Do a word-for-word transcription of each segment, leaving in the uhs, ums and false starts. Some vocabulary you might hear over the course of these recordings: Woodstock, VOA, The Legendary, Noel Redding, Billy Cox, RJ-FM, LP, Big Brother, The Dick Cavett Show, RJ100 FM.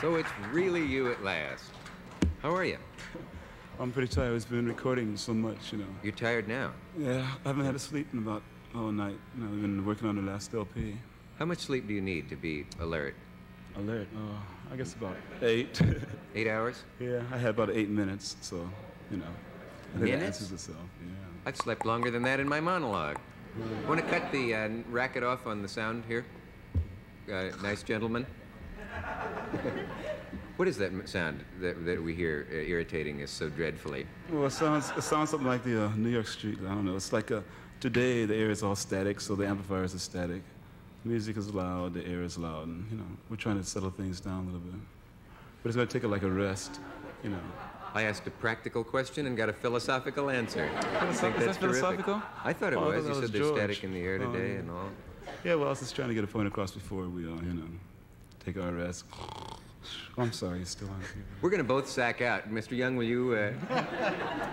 So it's really you at last. How are you? I'm pretty tired. I've been recording so much, you know. You're tired now? Yeah, I haven't had a sleep in about all night. You know, I've been working on the last L P. How much sleep do you need to be alert? Alert? Oh, I guess about eight. Eight hours? Yeah, I had about eight minutes, so, you know. I think that answers itself, yeah. I've slept longer than that in my monologue. Yeah. Want to cut the uh, racket off on the sound here? Uh, nice gentleman. What is that sound that, that we hear uh, irritating us so dreadfully? Well, it sounds, it sounds something like the uh, New York street. I don't know. It's like a, today the air is all static, so the amplifiers are static. The music is loud, the air is loud, and, you know, we're trying to settle things down a little bit. But it's going to take a, like a rest, you know. I asked a practical question and got a philosophical answer. I think that's philosophical? I thought it oh, was. Thought you said there's static in the air today um, and all. Yeah, well, I was just trying to get a point across before we, uh, you know, take our rest. I'm sorry, you're still on. We're going to both sack out. Mister Young, will you uh,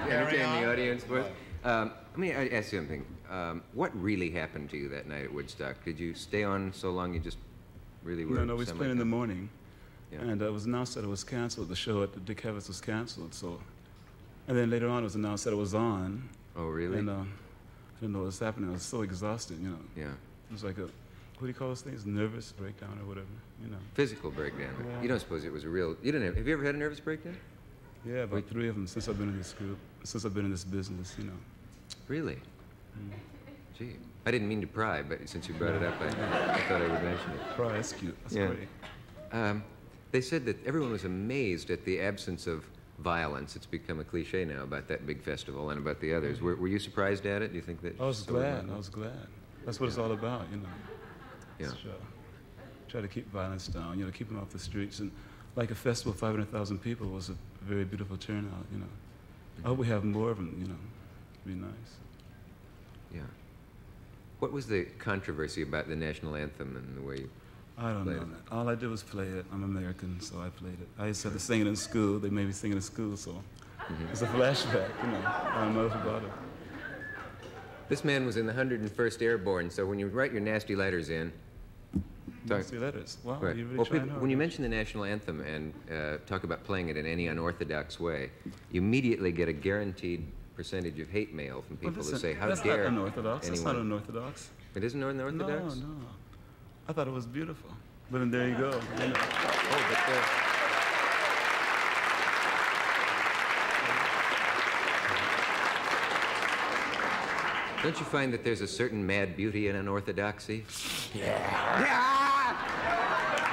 entertain the audience for us? Um, let me ask you something. Um, what really happened to you that night at Woodstock? Did you stay on so long you just really were? No, no, we played like in the morning. Yeah. And uh, it was announced that it was canceled. The show at the Dick Cavett was canceled. So, and then later on, it was announced that it was on. Oh, really? And uh, I didn't know what was happening. I was so exhausted, you know. Yeah. It was like a, what do you call those things? Nervous breakdown or whatever, you know. Physical breakdown. Yeah. You don't suppose it was a real? You didn't have? Have you ever had a nervous breakdown? Yeah, about Wait. three of them since I've been in this group, since I've been in this business, you know. Really? Mm. Gee, I didn't mean to pry, but since you brought it up, I, I thought I would mention it. Pry, that's cute. That's yeah. great. Um, They said that everyone was amazed at the absence of violence. It's become a cliche now about that big festival and about the others. Were, were you surprised at it? Do you think that? I was glad. I was glad. That's what yeah. it's all about, you know. Yeah. Try, try to keep violence down. You know, keep them off the streets. And like a festival, five hundred thousand people was a very beautiful turnout. You know, mm-hmm. I hope we have more of them. You know, it'd be nice. Yeah. What was the controversy about the national anthem and the way you? I don't know that. All I did was play it. I'm American, so I played it. I used to have to sing it in school. They made me sing it in school, so mm-hmm. it's a flashback, you know. I don't know about it. This man was in the one hundred and first Airborne, so when you write your nasty letters in... Nasty letters? Wow, right. you really well, people, When you mention the national anthem and uh, talk about playing it in any unorthodox way, you immediately get a guaranteed percentage of hate mail from people well, who say, how that's dare That's not unorthodox. Anyone. That's not unorthodox. It isn't unorthodox? No, no. I thought it was beautiful. But then there you go. You know. Oh, but there. Don't you find that there's a certain mad beauty in unorthodoxy? Yeah. Yeah.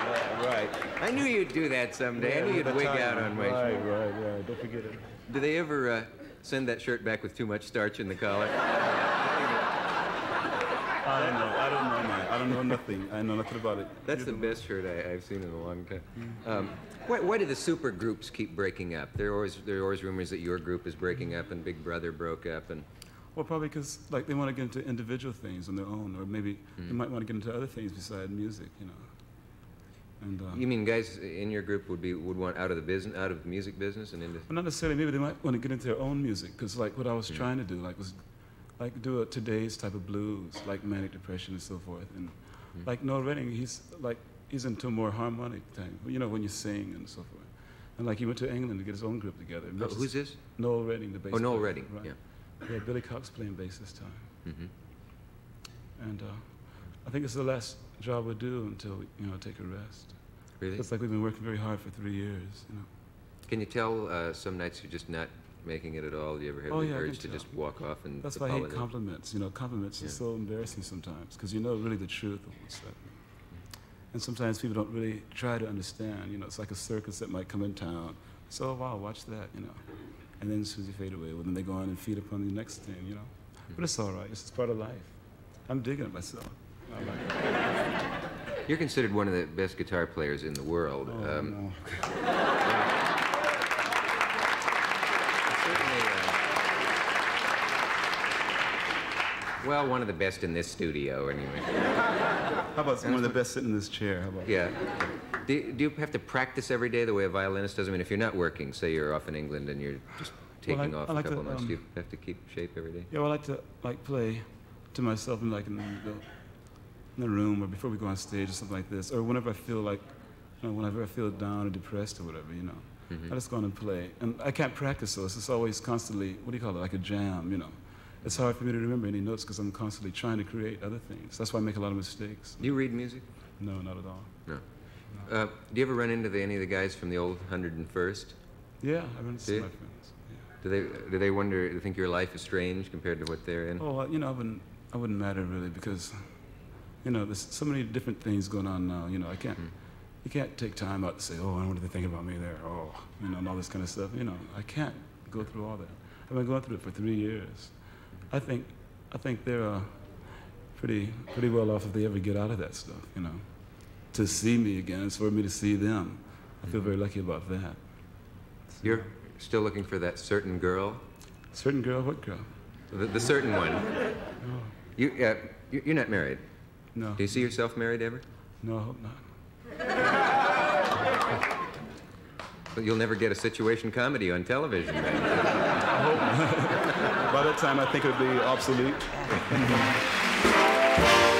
Yeah, right. I knew you'd do that someday. Yeah, I knew you'd wig out on my right, shirt. Right, right, right. Don't forget it. Do they ever uh, send that shirt back with too much starch in the collar? I don't know. I don't know. I don't know nothing. I know nothing about it. That's the best shirt I, I've seen in a long time. Um, why, why do the super groups keep breaking up? There are always there are always rumors that your group is breaking up and Big Brother broke up and. Well, probably because like they want to get into individual things on their own, or maybe mm-hmm. they might want to get into other things besides music, you know. And, um, you mean guys in your group would be would want out of the business, out of the music business, and into. Well, not necessarily. Maybe they might want to get into their own music because like what I was mm-hmm. trying to do, like was. Like do a today's type of blues, like manic depression and so forth, and mm-hmm. like Noel Redding, he's like he's into more harmonic thing, you know, when you sing and so forth. And like he went to England to get his own group together. Oh, who's this? Noel Redding, the bass player. Oh, Noel Redding, right? Yeah. Yeah, Billy Cox playing bass this time. Mm-hmm. And uh, I think it's the last job we'll do until we, you know, take a rest. Really? It's like we've been working very hard for three years. You know. Can you tell uh, some nights you're just not making it at all? Do you ever have oh, the yeah, urge to tell. just walk off and That's apologize? Why I hate compliments. You know, compliments yeah. are so embarrassing sometimes because you know really the truth of what's happening. And sometimes people don't really try to understand. You know, it's like a circus that might come in town. So, wow, watch that, you know. And then Susie fade away. Well, then they go on and feed upon the next thing, you know. Mm-hmm. But it's all right. It's just part of life. I'm digging it myself. I like it. You're considered one of the best guitar players in the world. Oh, um, no. Well, one of the best in this studio, anyway. How about one of the best sitting in this chair? How about yeah. Do you, do you have to practice every day the way a violinist does? I mean, if you're not working, say you're off in England and you're just taking well, I, off I like a couple to, months, um, do you have to keep shape every day? Yeah, well, I like to like play to myself in like in the, in the room or before we go on stage or something like this, or whenever I feel like you know, whenever I feel down or depressed or whatever, you know, mm-hmm. I just go on and play. And I can't practice, so it's always constantly, what do you call it, like a jam, you know. It's hard for me to remember any notes because I'm constantly trying to create other things. That's why I make a lot of mistakes. Do you read music? No, not at all. No. no. Uh, do you ever run into the, any of the guys from the old one hundred and first? Yeah, I run into some of my friends. Yeah. Do they do they wonder? Do they think your life is strange compared to what they're in? Oh, you know, I wouldn't I wouldn't matter really because, you know, there's so many different things going on now. You know, I can't. Mm. You can't take time out to say, oh, I wonder what they think about me there. Oh, you know, and all this kind of stuff. You know, I can't go through all that. I've been going through it for three years. I think, I think they're uh, pretty, pretty well off if they ever get out of that stuff, you know. To see me again, it's for me to see them. I feel very lucky about that. So. You're still looking for that certain girl? Certain girl? What girl? The, the certain one. Oh. You, uh, you're not married? No. Do you see yourself married ever? No, I hope not. But you'll never get a situation comedy on television, right? I hope not. By that time, I think it would be obsolete.